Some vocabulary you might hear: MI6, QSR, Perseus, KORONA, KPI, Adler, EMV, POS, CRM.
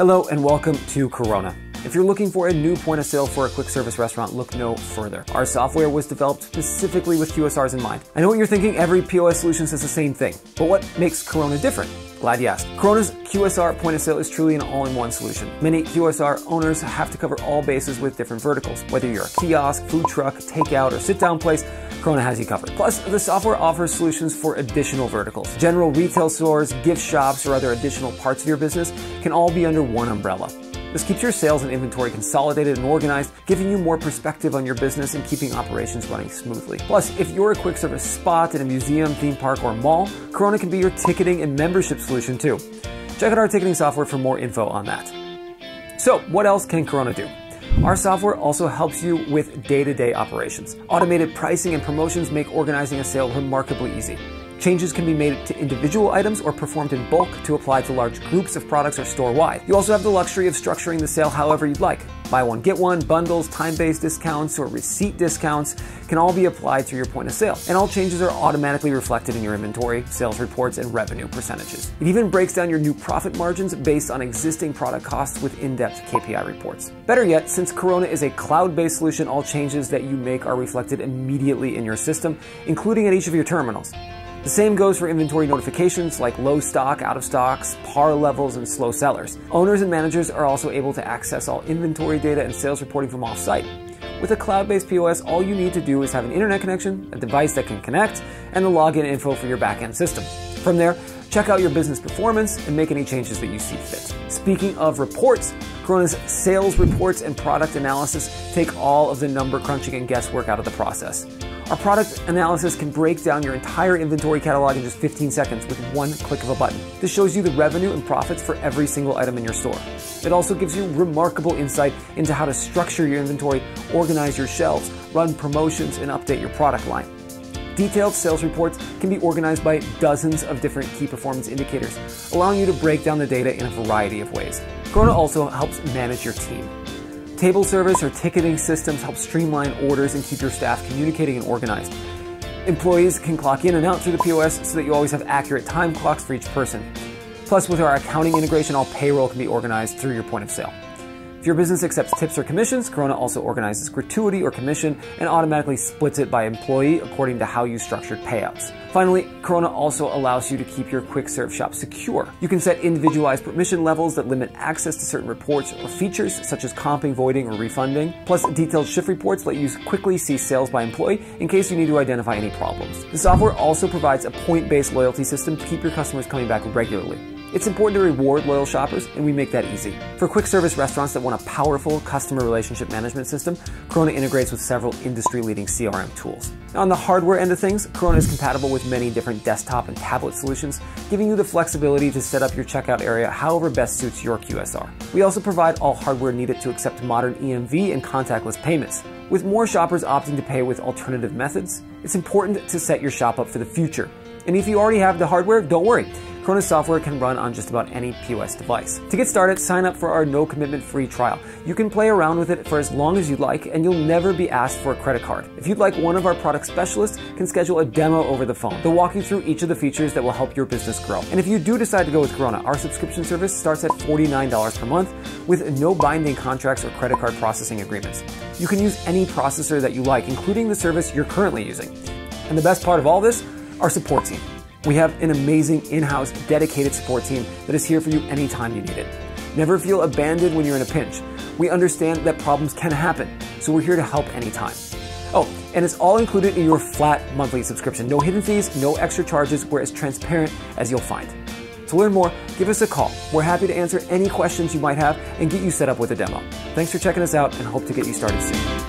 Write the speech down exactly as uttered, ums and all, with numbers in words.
Hello and welcome to KORONA. If you're looking for a new point of sale for a quick service restaurant, look no further. Our software was developed specifically with Q S Rs in mind. I know what you're thinking, every P O S solution says the same thing, but what makes KORONA different? Glad you asked. KORONA's Q S R point of sale is truly an all-in-one solution. Many Q S R owners have to cover all bases with different verticals. Whether you're a kiosk, food truck, takeout, or sit-down place, KORONA has you covered. Plus, the software offers solutions for additional verticals. General retail stores, gift shops, or other additional parts of your business can all be under one umbrella. This keeps your sales and inventory consolidated and organized, giving you more perspective on your business and keeping operations running smoothly. Plus, if you're a quick service spot at a museum, theme park, or mall, KORONA can be your ticketing and membership solution too. Check out our ticketing software for more info on that. So, what else can KORONA do? Our software also helps you with day-to-day operations. Automated pricing and promotions make organizing a sale remarkably easy. Changes can be made to individual items or performed in bulk to apply to large groups of products or store-wide. You also have the luxury of structuring the sale however you'd like. Buy one, get one, bundles, time-based discounts, or receipt discounts can all be applied to your point of sale. And all changes are automatically reflected in your inventory, sales reports, and revenue percentages. It even breaks down your new profit margins based on existing product costs with in-depth K P I reports. Better yet, since KORONA is a cloud-based solution, all changes that you make are reflected immediately in your system, including at each of your terminals. The same goes for inventory notifications like low stock, out of stocks, par levels, and slow sellers. Owners and managers are also able to access all inventory data and sales reporting from off-site. With a cloud-based P O S, all you need to do is have an internet connection, a device that can connect, and the login info for your back-end system. From there, check out your business performance and make any changes that you see fit. Speaking of reports, KORONA's sales reports and product analysis take all of the number crunching and guesswork out of the process. Our product analysis can break down your entire inventory catalog in just fifteen seconds with one click of a button. This shows you the revenue and profits for every single item in your store. It also gives you remarkable insight into how to structure your inventory, organize your shelves, run promotions, and update your product line. Detailed sales reports can be organized by dozens of different key performance indicators, allowing you to break down the data in a variety of ways. KORONA also helps manage your team. Table service or ticketing systems help streamline orders and keep your staff communicating and organized. Employees can clock in and out through the P O S so that you always have accurate time clocks for each person. Plus, with our accounting integration, all payroll can be organized through your point of sale. If your business accepts tips or commissions, KORONA also organizes gratuity or commission and automatically splits it by employee according to how you structured payouts. Finally, KORONA also allows you to keep your quick serve shop secure. You can set individualized permission levels that limit access to certain reports or features such as comping, voiding, or refunding. Plus, detailed shift reports let you quickly see sales by employee in case you need to identify any problems. The software also provides a point-based loyalty system to keep your customers coming back regularly. It's important to reward loyal shoppers, and we make that easy. For quick service restaurants that want a powerful customer relationship management system, KORONA integrates with several industry-leading C R M tools. Now, on the hardware end of things, KORONA is compatible with many different desktop and tablet solutions, giving you the flexibility to set up your checkout area however best suits your Q S R. We also provide all hardware needed to accept modern E M V and contactless payments. With more shoppers opting to pay with alternative methods, it's important to set your shop up for the future. And if you already have the hardware, don't worry. KORONA software can run on just about any P O S device. To get started, sign up for our no-commitment free trial. You can play around with it for as long as you'd like, and you'll never be asked for a credit card. If you'd like, one of our product specialists can schedule a demo over the phone. They'll walk you through each of the features that will help your business grow. And if you do decide to go with KORONA, our subscription service starts at forty-nine dollars per month with no binding contracts or credit card processing agreements. You can use any processor that you like, including the service you're currently using. And the best part of all this, our support team. We have an amazing in-house dedicated support team that is here for you anytime you need it. Never feel abandoned when you're in a pinch. We understand that problems can happen, so we're here to help anytime. Oh, and it's all included in your flat monthly subscription. No hidden fees, no extra charges. We're as transparent as you'll find. To learn more, give us a call. We're happy to answer any questions you might have and get you set up with a demo. Thanks for checking us out and hope to get you started soon.